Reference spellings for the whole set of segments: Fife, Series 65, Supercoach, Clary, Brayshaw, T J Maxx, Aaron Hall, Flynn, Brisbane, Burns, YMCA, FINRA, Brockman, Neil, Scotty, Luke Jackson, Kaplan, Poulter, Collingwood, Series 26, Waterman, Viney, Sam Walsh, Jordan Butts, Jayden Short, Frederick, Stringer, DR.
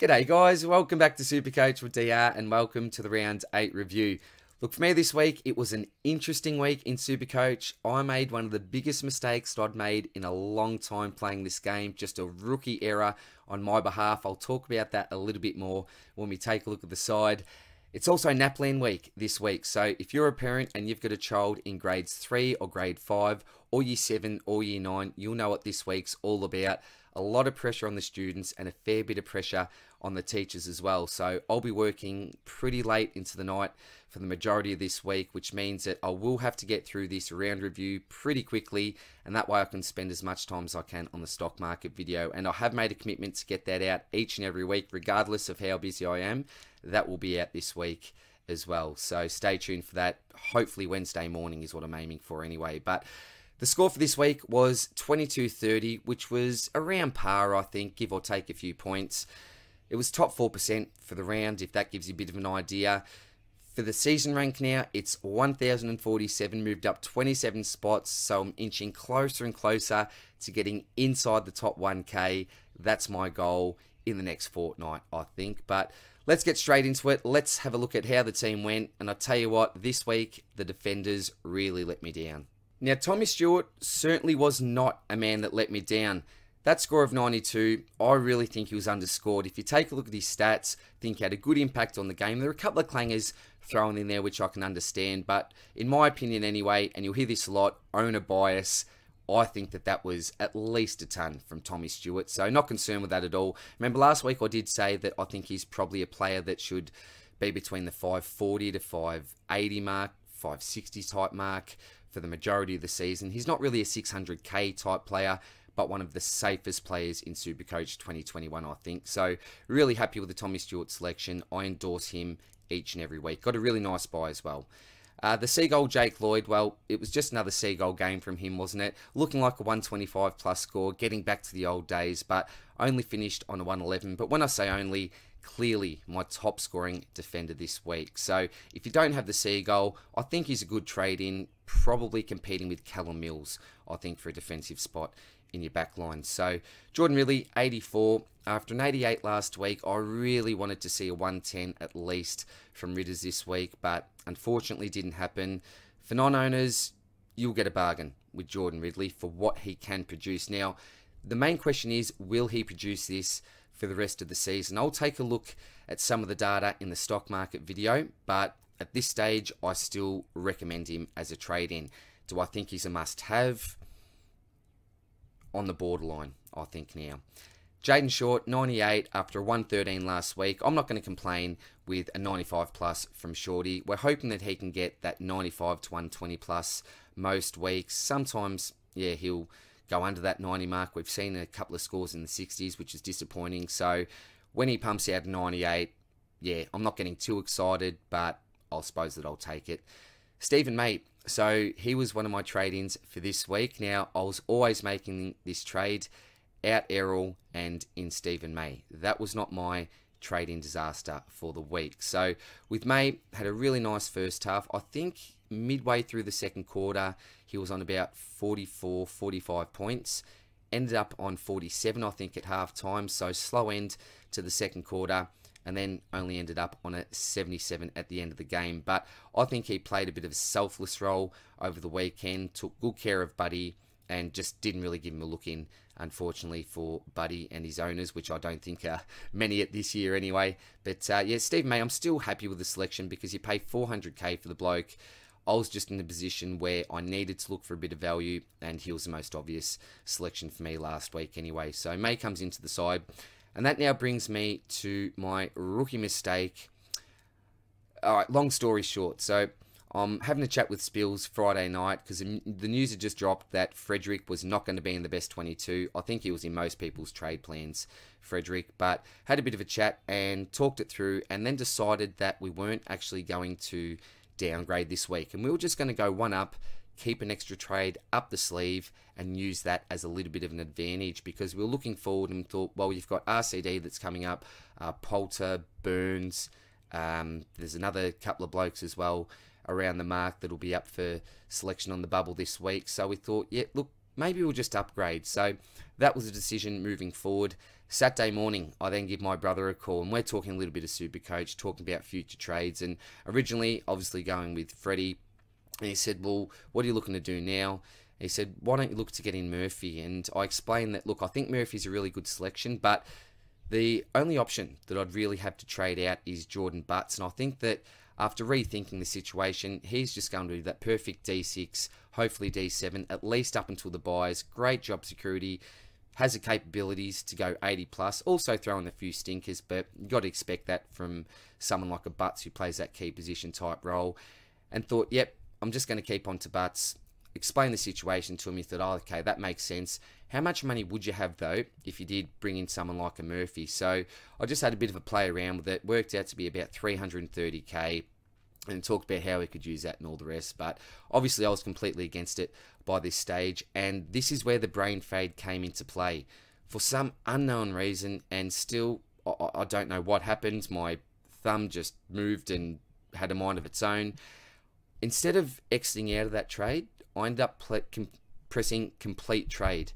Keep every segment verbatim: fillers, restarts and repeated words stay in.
G'day guys, welcome back to Supercoach with D R and welcome to the round eight review. Look, for me this week, it was an interesting week in Supercoach. I made one of the biggest mistakes that I'd made in a long time playing this game. Just a rookie error on my behalf. I'll talk about that a little bit more when we take a look at the side. It's also NAPLAN week this week, so if you're a parent and you've got a child in grades three or grade five or year seven or year nine, you'll know what this week's all about. A lot of pressure on the students and a fair bit of pressure on the teachers as well. So I'll be working pretty late into the night for the majority of this week, which means that I will have to get through this round review pretty quickly, and that way I can spend as much time as I can on the stock market video. And I have made a commitment to get that out each and every week, regardless of how busy I am. That will be out this week as well. So stay tuned for that. Hopefully Wednesday morning is what I'm aiming for anyway. But the score for this week was twenty-two thirty, which was around par, I think, give or take a few points. It was top four percent for the round, if that gives you a bit of an idea. For the season rank now, it's one thousand forty-seven, moved up twenty-seven spots, so I'm inching closer and closer to getting inside the top one K. That's my goal in the next fortnight, I think. But let's get straight into it. Let's have a look at how the team went. And I'll tell you what, this week, the defenders really let me down. Now, Tommy Stewart certainly was not a man that let me down. That score of ninety-two, I really think he was underscored. If you take a look at his stats, I think he had a good impact on the game. There are a couple of clangers thrown in there, which I can understand. But in my opinion anyway, and you'll hear this a lot, owner bias, I think that that was at least a ton from Tommy Stewart. So not concerned with that at all. Remember last week I did say that I think he's probably a player that should be between the five forty to five eighty mark, five sixty type mark for the majority of the season. He's not really a six hundred K type player, but one of the safest players in Supercoach twenty twenty-one, I think. So really happy with the Tommy Stewart selection. I endorse him each and every week. Got a really nice buy as well. Uh, the Seagull Jake Lloyd, well, it was just another Seagull game from him, wasn't it? Looking like a one twenty-five plus score, getting back to the old days, but only finished on a one eleven. But when I say only, clearly my top scoring defender this week. So if you don't have the Seagull, I think he's a good trade-in, probably competing with Callum Mills, I think, for a defensive spot in your back line. So Jordan Ridley, eighty-four. After an eighty-eight last week, I really wanted to see a one ten at least from Ridders this week, but unfortunately didn't happen. For non-owners, you'll get a bargain with Jordan Ridley for what he can produce. Now, the main question is, will he produce this for the rest of the season? I'll take a look at some of the data in the stock market video, but at this stage, I still recommend him as a trade-in. Do I think he's a must-have? On the borderline, I think now. Jayden Short, ninety-eight after a one thirteen last week. I'm not going to complain with a ninety-five plus from Shorty. We're hoping that he can get that ninety-five to one twenty plus most weeks. Sometimes, yeah, he'll go under that ninety mark. We've seen a couple of scores in the sixties, which is disappointing. So when he pumps out ninety-eight, yeah, I'm not getting too excited, but I suppose that I'll take it. Stephen May, so he was one of my trade-ins for this week. Now, I was always making this trade out Errol and in Stephen May. That was not my trade-in disaster for the week. So with May, had a really nice first half. I think midway through the second quarter, he was on about forty-four, forty-five points. Ended up on forty-seven, I think, at halftime. So slow end to the second quarter, and then only ended up on a seventy-seven at the end of the game. But I think he played a bit of a selfless role over the weekend, took good care of Buddy, and just didn't really give him a look in, unfortunately, for Buddy and his owners, which I don't think are many at this year anyway. But uh, yeah, Steve May, I'm still happy with the selection because you pay four hundred K for the bloke. I was just in the position where I needed to look for a bit of value, and he was the most obvious selection for me last week anyway. So May comes into the side. And that now brings me to my rookie mistake. All right, long story short. So I'm having a chat with Spills Friday night because the news had just dropped that Frederick was not going to be in the best twenty-two. I think he was in most people's trade plans, Frederick. But had a bit of a chat and talked it through and then decided that we weren't actually going to downgrade this week. And we were just going to go one up, keep an extra trade up the sleeve and use that as a little bit of an advantage because we were looking forward and thought, well, you've got R C D that's coming up, uh, Poulter, Burns, um, there's another couple of blokes as well around the mark that'll be up for selection on the bubble this week. So we thought, yeah, look, maybe we'll just upgrade. So that was a decision moving forward. Saturday morning, I then give my brother a call, and we're talking a little bit of Supercoach, talking about future trades, and originally, obviously, going with Freddie. And he said, well, what are you looking to do now? And he said, why don't you look to get in Murphy? And I explained that, look, I think Murphy's a really good selection, but the only option that I'd really have to trade out is Jordan Butts, and I think that after rethinking the situation, he's just going to do that perfect D six, hopefully D seven, at least up until the buys. Great job security. Has the capabilities to go eighty plus, also throw in a few stinkers, but you've got to expect that from someone like a Butts who plays that key position type role. And thought, yep, I'm just going to keep on to Butts. Explain the situation to him. He thought, oh, okay, that makes sense. How much money would you have, though, if you did bring in someone like a Murphy? So I just had a bit of a play around with it. Worked out to be about three hundred and thirty K, and talked about how we could use that and all the rest. But obviously I was completely against it by this stage, and this is where the brain fade came into play for some unknown reason. And still, I, I don't know what happened. My thumb just moved and had a mind of its own. Instead of exiting out of that trade, I ended up com pressing complete trade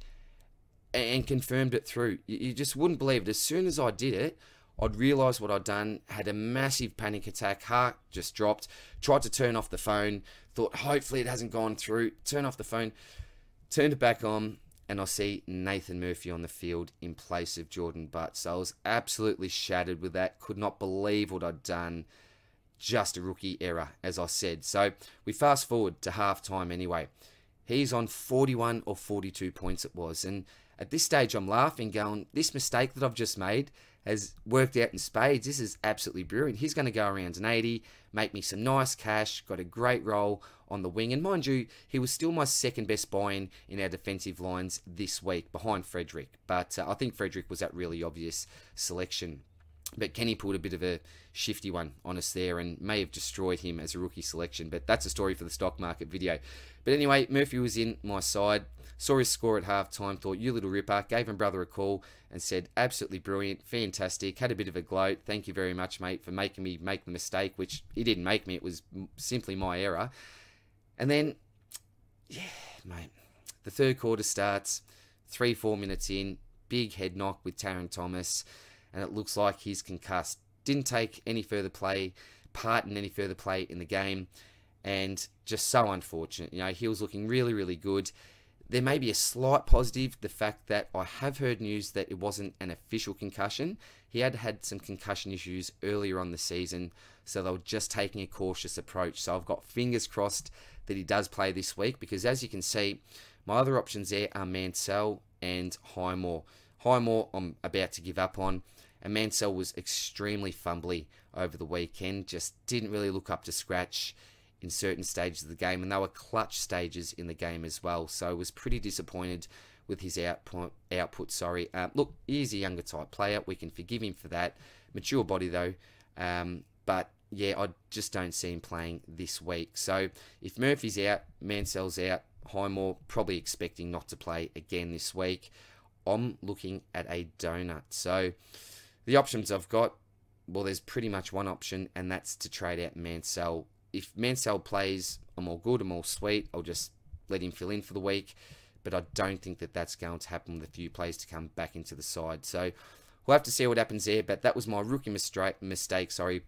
and, and confirmed it through. You, you just wouldn't believe it. As soon as I did it, I'd realised what I'd done, had a massive panic attack, heart just dropped, tried to turn off the phone, thought hopefully it hasn't gone through, turn off the phone, turned it back on, and I see Nathan Murphy on the field in place of Jordan Butts. So I was absolutely shattered with that, could not believe what I'd done, just a rookie error, as I said. So we fast forward to half-time anyway. He's on forty-one or forty-two points it was, and at this stage I'm laughing, going, this mistake that I've just made has worked out in spades. This is absolutely brilliant. He's going to go around an eighty, make me some nice cash, got a great role on the wing. And mind you, he was still my second best buy-in in our defensive lines this week, behind Frederick. But uh, I think Frederick was that really obvious selection. But Kenny pulled a bit of a shifty one on us there and may have destroyed him as a rookie selection. But that's a story for the stock market video. But anyway, Murphy was in my side, saw his score at halftime, thought, you little ripper, gave him brother a call and said, absolutely brilliant, fantastic, had a bit of a gloat. Thank you very much, mate, for making me make the mistake, which he didn't make me. It was simply my error. And then, yeah, mate, the third quarter starts, three, four minutes in, big head knock with Taron Thomas, and it looks like he's concussed. Didn't take any further play, part in any further play in the game, and just so unfortunate. You know, he was looking really, really good. There may be a slight positive, the fact that I have heard news that it wasn't an official concussion. He had had some concussion issues earlier on the season, so they were just taking a cautious approach. So I've got fingers crossed that he does play this week, because as you can see, my other options there are Mansell and Highmore. Highmore I'm about to give up on, and Mansell was extremely fumbly over the weekend, just didn't really look up to scratch in certain stages of the game, and they were clutch stages in the game as well, so I was pretty disappointed with his output. output sorry. Uh, look, he is a younger type player, we can forgive him for that, mature body though, um, but yeah, I just don't see him playing this week. So if Murphy's out, Mansell's out, Highmore probably expecting not to play again this week, I'm looking at a donut. So the options I've got, well, there's pretty much one option, and that's to trade out Mansell. If Mansell plays, I'm all good, I'm all sweet. I'll just let him fill in for the week. But I don't think that that's going to happen with a few plays to come back into the side. So we'll have to see what happens there. But that was my rookie mistake. Sorry,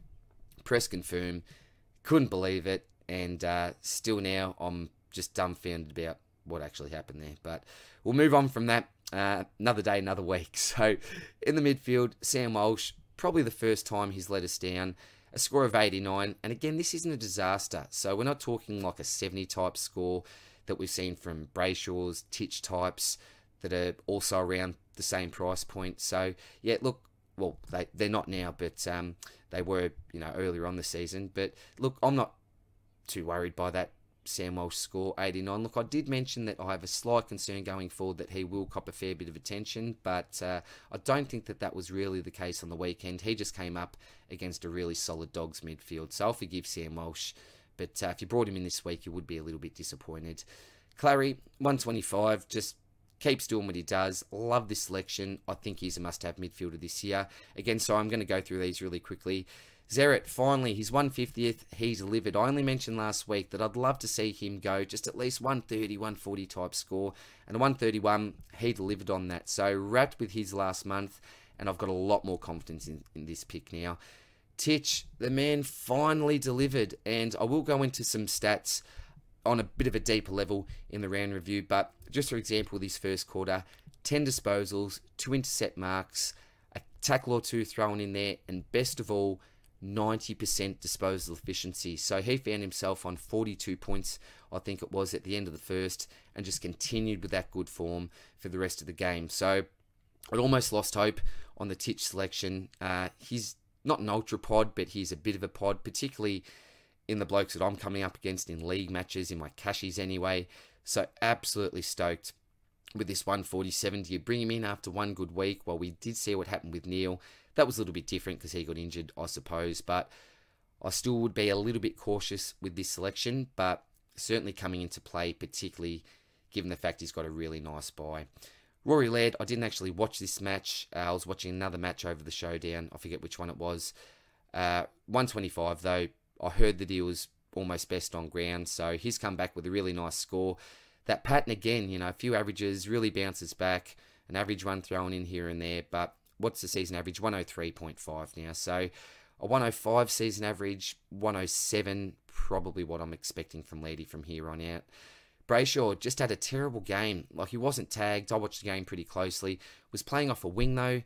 press confirm. Couldn't believe it. And uh, still now I'm just dumbfounded about what actually happened there. But we'll move on from that. Uh, another day, another week. So in the midfield, Sam Walsh, probably the first time he's let us down, a score of eighty-nine, and again, this isn't a disaster, so we're not talking like a seventy type score that we've seen from Brayshaw's, Titch types that are also around the same price point. So yeah, look, well, they, they're not now, but um, they were, you know, earlier on the season. But look, I'm not too worried by that Sam Walsh score, eighty-nine. Look, I did mention that I have a slight concern going forward that he will cop a fair bit of attention, but uh, I don't think that that was really the case on the weekend. He just came up against a really solid Dogs midfield, so I'll forgive Sam Walsh, but uh, if you brought him in this week, you would be a little bit disappointed. Clary, one twenty-five, just keeps doing what he does. Love this selection. I think he's a must-have midfielder this year. Again, so I'm going to go through these really quickly. Zeret, finally, his one hundred fiftieth, he's delivered. I only mentioned last week that I'd love to see him go just at least one thirty, one forty type score. And one thirty-one, he delivered on that. So wrapped with his last month, and I've got a lot more confidence in, in this pick now. Titch, the man finally delivered, and I will go into some stats on a bit of a deeper level in the round review, but just for example, this first quarter, ten disposals, two intercept marks, a tackle or two thrown in there, and best of all, ninety percent disposal efficiency. So he found himself on forty-two points, I think it was, at the end of the first, and just continued with that good form for the rest of the game. So I'd almost lost hope on the Titch selection. Uh, he's not an ultra pod, but he's a bit of a pod, particularly in the blokes that I'm coming up against in league matches, in my cashies anyway. So absolutely stoked with this one forty-seven. Do you bring him in after one good week? Well, we did see what happened with Neil. That was a little bit different because he got injured, I suppose. But I still would be a little bit cautious with this selection, but certainly coming into play, particularly given the fact he's got a really nice bye. Rory Laird, I didn't actually watch this match. Uh, I was watching another match over the showdown. I forget which one it was. Uh, one twenty-five, though. I heard that he was almost best on ground, so he's come back with a really nice score. That pattern again, you know, a few averages, really bounces back, an average run thrown in here and there, but what's the season average? one oh three point five now, so a one oh five season average, one oh seven, probably what I'm expecting from Leedy from here on out. Brayshaw just had a terrible game. Like, he wasn't tagged. I watched the game pretty closely. Was playing off a wing, though.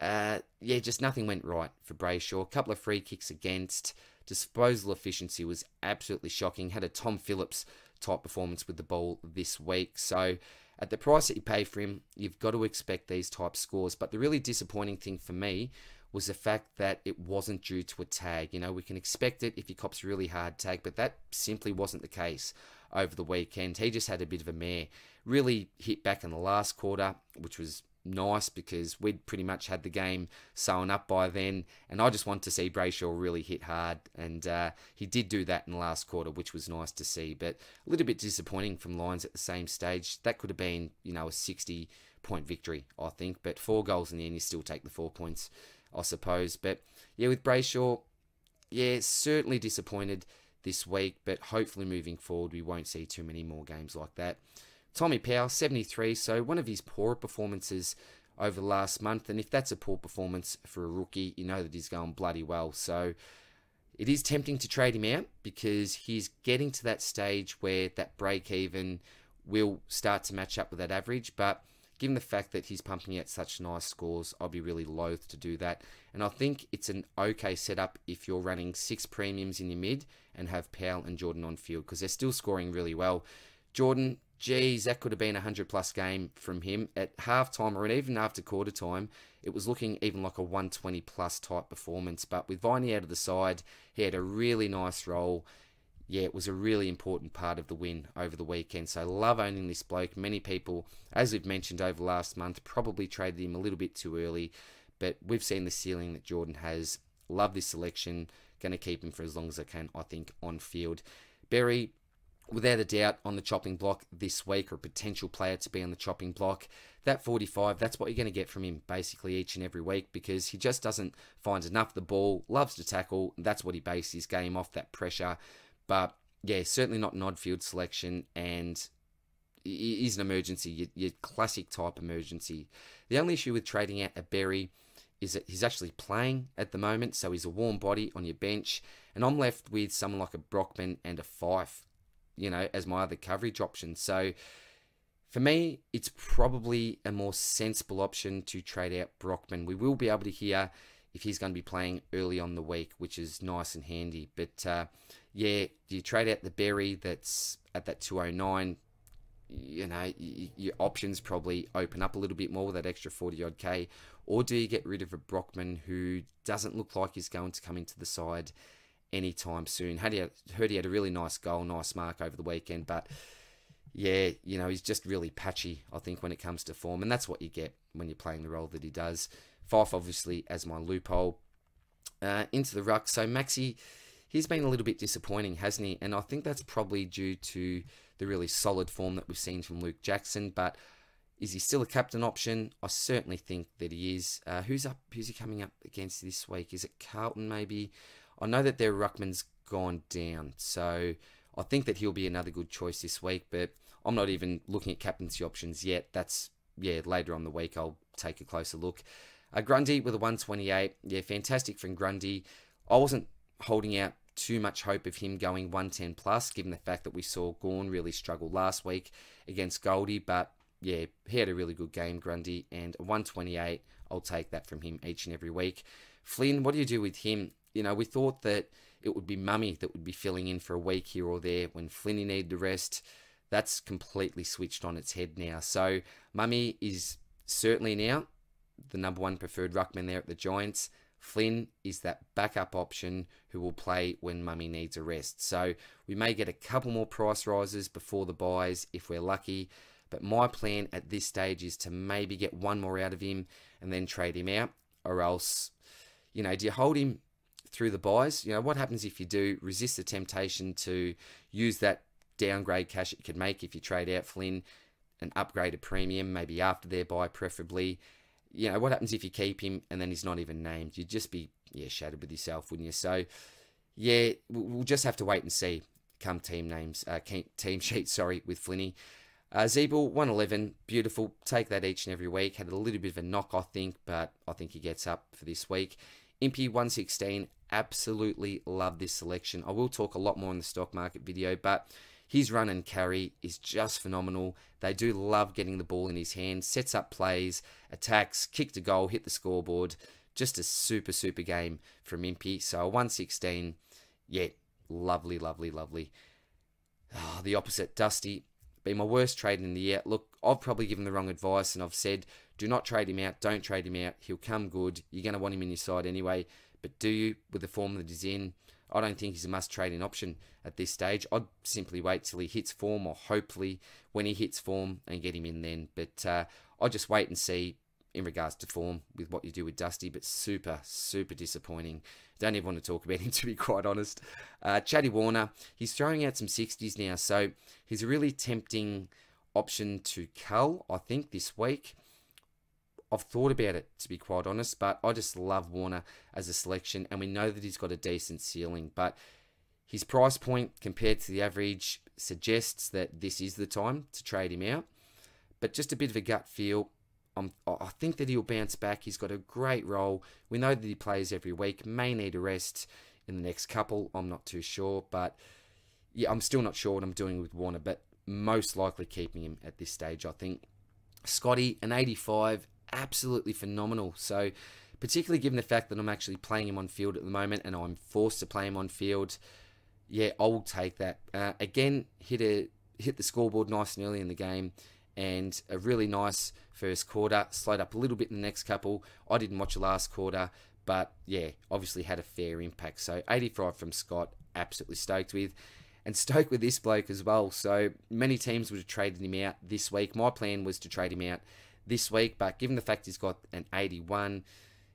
Uh, yeah, just nothing went right for Brayshaw. A couple of free kicks against. Disposal efficiency was absolutely shocking. Had a Tom Phillips type performance with the ball this week. So at the price that you pay for him, you've got to expect these type scores. But the really disappointing thing for me was the fact that it wasn't due to a tag. You know, we can expect it if he cops really hard tag, but that simply wasn't the case over the weekend. He just had a bit of a mare. Really hit back in the last quarter, which was nice because we'd pretty much had the game sewn up by then, and I just wanted to see Brayshaw really hit hard, and uh, he did do that in the last quarter, which was nice to see, but a little bit disappointing from Lions at the same stage. That could have been, you know, a sixty point victory, I think, but four goals in the end, you still take the four points, I suppose. But yeah, with Brayshaw, yeah, certainly disappointed this week, but hopefully moving forward, we won't see too many more games like that. Tommy Powell, seventy-three, so one of his poorer performances over the last month, and if that's a poor performance for a rookie, you know that he's going bloody well. So it is tempting to trade him out because he's getting to that stage where that break-even will start to match up with that average, but given the fact that he's pumping out such nice scores, I'll be really loath to do that. And I think it's an okay setup if you're running six premiums in your mid and have Powell and Jordan on field because they're still scoring really well. Jordan, geez, that could have been a one hundred plus game from him. At halftime or even after quarter time, it was looking even like a one twenty plus type performance. But with Viney out of the side, he had a really nice role. Yeah, it was a really important part of the win over the weekend. So love owning this bloke. Many people, as we've mentioned over last month, probably traded him a little bit too early. But we've seen the ceiling that Jordan has. Love this selection. Going to keep him for as long as I can, I think, on field. Berry, without a doubt, on the chopping block this week, or a potential player to be on the chopping block. That forty-five, that's what you're going to get from him basically each and every week because he just doesn't find enough of the ball, loves to tackle, and that's what he bases his game off, that pressure. But yeah, certainly not an odd field selection, and it is an emergency, your, your classic type emergency. The only issue with trading out a Berry is that he's actually playing at the moment, so he's a warm body on your bench, and I'm left with someone like a Brockman and a Fife, you know, as my other coverage option. So for me, it's probably a more sensible option to trade out Brockman. We will be able to hear if he's going to be playing early on the week, which is nice and handy. But uh, yeah, you trade out the Berry that's at that two oh nine, you know, your options probably open up a little bit more with that extra forty odd K. Or do you get rid of a Brockman who doesn't look like he's going to come into the side anytime soon? Had he heard he had a really nice goal, nice mark over the weekend, but yeah, you know, he's just really patchy, I think, when it comes to form, and that's what you get when you're playing the role that he does. Fife, obviously, as my loophole. Uh, into the ruck, so Maxi, he's been a little bit disappointing, hasn't he? And I think that's probably due to the really solid form that we've seen from Luke Jackson, but is he still a captain option? I certainly think that he is. Uh, who's up? Who's he coming up against this week? Is it Carlton, maybe? I know that their ruckman's gone down, so I think that he'll be another good choice this week, but I'm not even looking at captaincy options yet. That's, yeah, later on the week I'll take a closer look. Uh, Grundy with a one twenty-eight. Yeah, fantastic from Grundy. I wasn't holding out too much hope of him going one ten plus, given the fact that we saw Gawn really struggle last week against Goldie, but yeah, he had a really good game, Grundy, and one twenty-eight, I'll take that from him each and every week. Flynn, what do you do with him? You know, we thought that it would be Mummy that would be filling in for a week here or there when Flynn needed the rest. That's completely switched on its head now. So Mummy is certainly now the number one preferred ruckman there at the Giants. Flynn is that backup option who will play when Mummy needs a rest. So we may get a couple more price rises before the buys if we're lucky. But my plan at this stage is to maybe get one more out of him and then trade him out. Or else, you know, do you hold him through the buys? You know, what happens if you do? Resist the temptation to use that downgrade cash it could make if you trade out Flynn and upgrade a premium, maybe after their buy preferably. You know, what happens if you keep him and then he's not even named? You'd just be, yeah, shattered with yourself, wouldn't you? So, yeah, we'll just have to wait and see come team names, uh, team sheet, sorry, with Flinny. Uh, Zeeble, one eleven, beautiful. Take that each and every week. Had a little bit of a knock, I think, but I think he gets up for this week. Impy, one sixteen, absolutely love this selection. I will talk a lot more in the stock market video, but his run and carry is just phenomenal. They do love getting the ball in his hand. Sets up plays, attacks, kicked a goal, hit the scoreboard. Just a super, super game from Impy. So a one sixteen, yeah, lovely, lovely, lovely. Oh, the opposite, Dusty. Been my worst trade in the year. Look, I've probably given the wrong advice and I've said, do not trade him out, don't trade him out. He'll come good. You're going to want him in your side anyway. But do you, with the form that he's in? I don't think he's a must-trade-in option at this stage. I'd simply wait till he hits form, or hopefully when he hits form, and get him in then. But uh, I'll just wait and see in regards to form with what you do with Dusty. But super, super disappointing. Don't even want to talk about him, to be quite honest. Uh, Chatty Warner, he's throwing out some sixties now. So he's a really tempting option to cull, I think, this week. I've thought about it, to be quite honest, but I just love Warner as a selection, and we know that he's got a decent ceiling, but his price point compared to the average suggests that this is the time to trade him out. But just a bit of a gut feel, I'm, I think that he'll bounce back. He's got a great role. We know that he plays every week, may need a rest in the next couple. I'm not too sure, but yeah, I'm still not sure what I'm doing with Warner, but most likely keeping him at this stage, I think. Scotty, an eighty-five, absolutely phenomenal. So particularly given the fact that I'm actually playing him on field at the moment and I'm forced to play him on field, yeah, I'll take that. Uh, again, hit a hit the scoreboard nice and early in the game, and a really nice first quarter. Slowed up a little bit in the next couple. I didn't watch the last quarter, but yeah, obviously had a fair impact. So eighty-five from Scott, absolutely stoked with. And stoked with this bloke as well. So many teams would have traded him out this week. My plan was to trade him out this week, but given the fact he's got an eighty-one,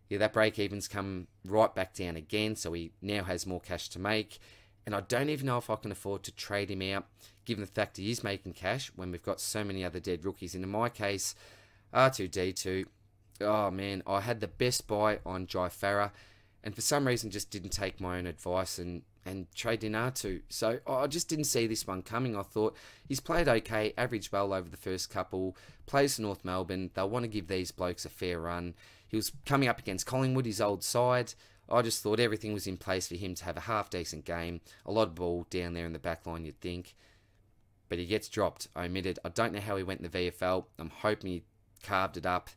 yeah, that break-even's come right back down again, so he now has more cash to make, and I don't even know if I can afford to trade him out, given the fact he is making cash when we've got so many other dead rookies, and in my case, R two D two, oh man, I had the best buy on Jai Farah, and for some reason just didn't take my own advice and, and trade in R two, so oh, I just didn't see this one coming. I thought, he's played okay, averaged well over the first couple, plays for North Melbourne, they'll want to give these blokes a fair run. He was coming up against Collingwood, his old side. I just thought everything was in place for him to have a half-decent game, a lot of ball down there in the back line, you'd think, but he gets dropped, omitted. I don't know how he went in the V F L, I'm hoping he carved it up.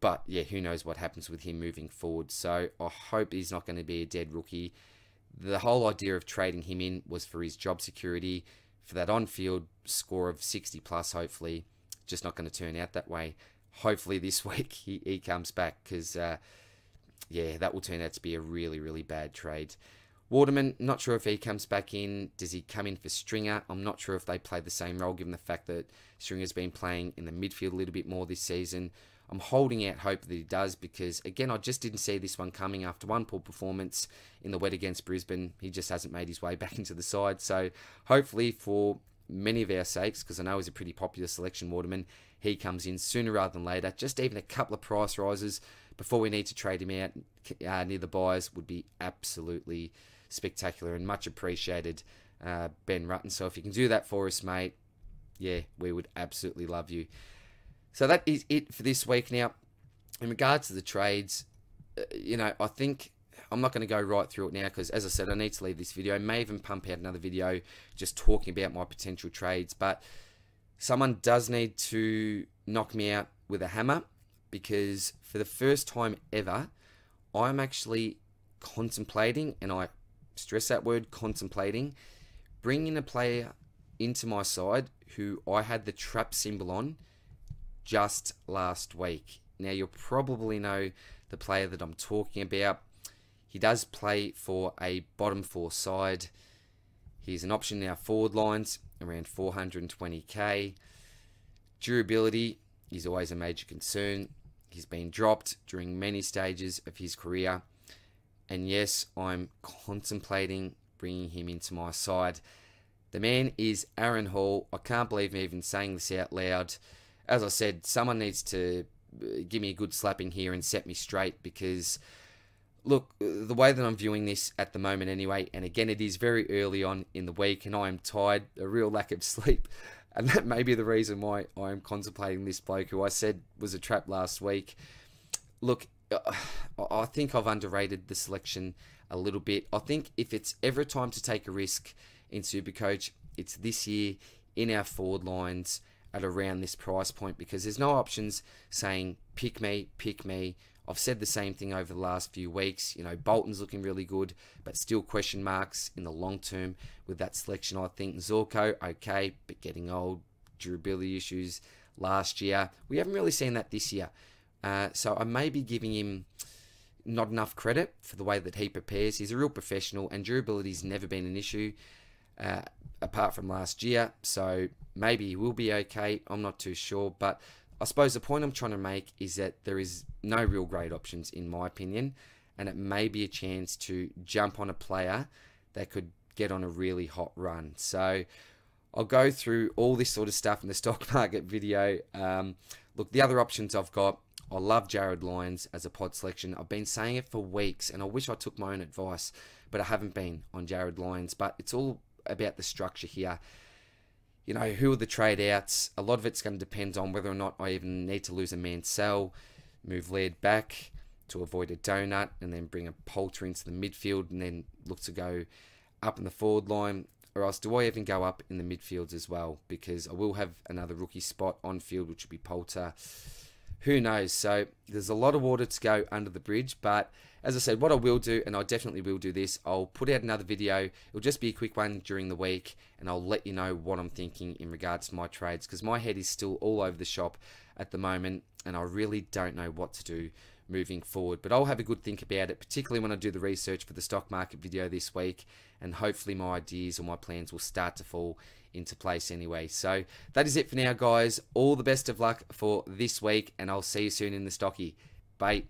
But yeah, who knows what happens with him moving forward. So I hope he's not going to be a dead rookie. The whole idea of trading him in was for his job security, for that on-field score of sixty plus, hopefully. Just not going to turn out that way. Hopefully this week he, he comes back, because, uh, yeah, that will turn out to be a really, really bad trade. Waterman, not sure if he comes back in. Does he come in for Stringer? I'm not sure if they play the same role, given the fact that Stringer's been playing in the midfield a little bit more this season. I'm holding out hope that he does because, again, I just didn't see this one coming after one poor performance in the wet against Brisbane. He just hasn't made his way back into the side. So hopefully for many of our sakes, because I know he's a pretty popular selection, Waterman. He comes in sooner rather than later. Just even a couple of price rises before we need to trade him out uh, near the buyers would be absolutely spectacular and much appreciated, uh, Ben Rutten. So if you can do that for us, mate, yeah, we would absolutely love you. So that is it for this week. Now, in regards to the trades, uh, you know, I think I'm not going to go right through it now because, as I said, I need to leave this video. I may even pump out another video just talking about my potential trades. But someone does need to knock me out with a hammer, because for the first time ever, I'm actually contemplating, and I stress that word, contemplating, bringing a player into my side who I had the trap symbol on just last week. Now, you'll probably know the player that I'm talking about. He does play for a bottom four side. He's an option in our forward lines, around four hundred and twenty K. Durability is always a major concern. He's been dropped during many stages of his career. And yes, I'm contemplating bringing him into my side. The man is Aaron Hall. I can't believe me even saying this out loud. As I said, someone needs to give me a good slap in here and set me straight, because, look, the way that I'm viewing this at the moment anyway, and again, it is very early on in the week, and I am tired, a real lack of sleep, and that may be the reason why I'm contemplating this bloke who I said was a trap last week. Look, I think I've underrated the selection a little bit. I think if it's ever time to take a risk in Supercoach, it's this year in our forward lines at around this price point, because there's no options saying, pick me, pick me. I've said the same thing over the last few weeks. You know, Bolton's looking really good, but still question marks in the long term with that selection, I think. Zorko, okay, but getting old, durability issues last year. We haven't really seen that this year. Uh, so I may be giving him not enough credit for the way that he prepares. He's a real professional, and durability's never been an issue uh, apart from last year. So maybe he will be okay. I'm not too sure, but I suppose the point I'm trying to make is that there is no real great options, in my opinion, and it may be a chance to jump on a player that could get on a really hot run. So I'll go through all this sort of stuff in the stock market video. Um, look, the other options I've got, I love Jared Lyons as a pod selection. I've been saying it for weeks, and I wish I took my own advice, but I haven't been on Jared Lyons. But it's all about the structure here. You know, who are the trade outs? A lot of it's going to depend on whether or not I even need to lose a Mansell, move Laird back to avoid a donut, and then bring a Poulter into the midfield, and then look to go up in the forward line. Or else, do I even go up in the midfields as well? Because I will have another rookie spot on field, which would be Poulter. Who knows? So there's a lot of water to go under the bridge. But as I said, what I will do, and I definitely will do this, I'll put out another video. It'll just be a quick one during the week, and I'll let you know what I'm thinking in regards to my trades, because my head is still all over the shop at the moment, and I really don't know what to do moving forward. But I'll have a good think about it, particularly when I do the research for the stock market video this week, and hopefully my ideas or my plans will start to fall into place anyway. So that is it for now, guys. All the best of luck for this week, and I'll see you soon in the stocky. Bye.